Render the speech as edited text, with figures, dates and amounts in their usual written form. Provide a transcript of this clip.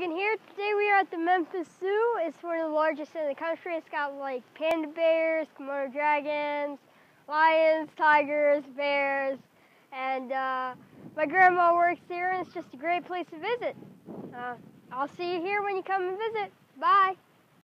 Logan here. Today we are at the Memphis Zoo. It's one of the largest in the country. It's got like panda bears, Komodo dragons, lions, tigers, bears, and my grandma works here and it's just a great place to visit. I'll see you here when you come and visit. Bye!